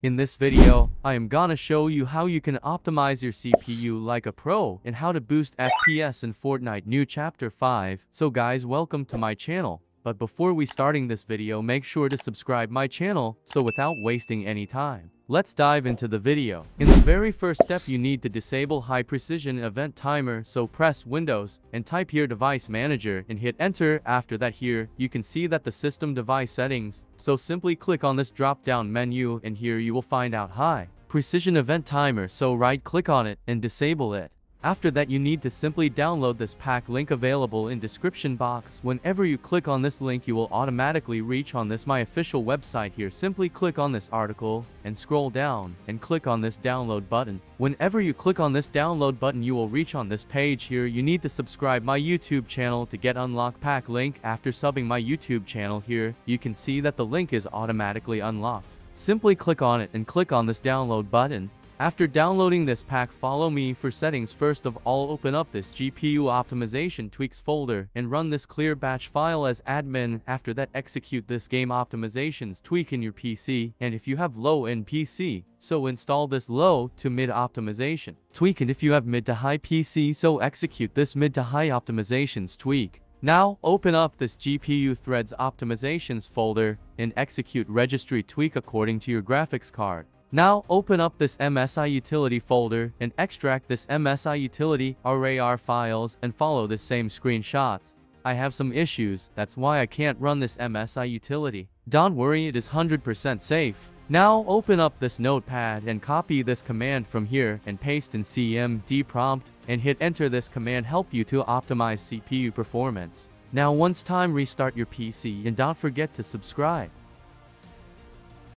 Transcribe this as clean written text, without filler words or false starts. In this video, I am gonna show you how you can optimize your CPU like a pro and how to boost FPS in Fortnite New Chapter 5. So guys, welcome to my channel. But before we starting this video, make sure to subscribe my channel. So without wasting any time, let's dive into the video. In the very first step, you need to disable high precision event timer. So press Windows and type here device manager and hit enter. After that, here you can see that the system device settings. So simply click on this drop down menu and here you will find out high precision event timer. So right click on it and disable it. After that, you need to simply download this pack link available in description box. Whenever you click on this link, you will automatically reach on this my official website here. Simply click on this article and scroll down and click on this download button. Whenever you click on this download button, you will reach on this page here. You need to subscribe my YouTube channel to get unlock pack link. After subbing my YouTube channel here, you can see that the link is automatically unlocked. Simply click on it and click on this download button. After downloading this pack, follow me for settings. First of all, open up this GPU optimization tweaks folder and run this clear batch file as admin. After that, execute this game optimizations tweak in your PC, and if you have low-end PC, so install this low to mid optimization tweak, and if you have mid to high PC, so execute this mid to high optimizations tweak. Now, open up this GPU threads optimizations folder and execute registry tweak according to your graphics card. Now open up this MSI utility folder and extract this MSI utility RAR files and follow the same screenshots. I have some issues, that's why I can't run this MSI utility. Don't worry, it is 100% safe. Now open up this notepad and copy this command from here and paste in CMD prompt and hit enter. This command help you to optimize CPU performance. Now once time, restart your PC and don't forget to subscribe.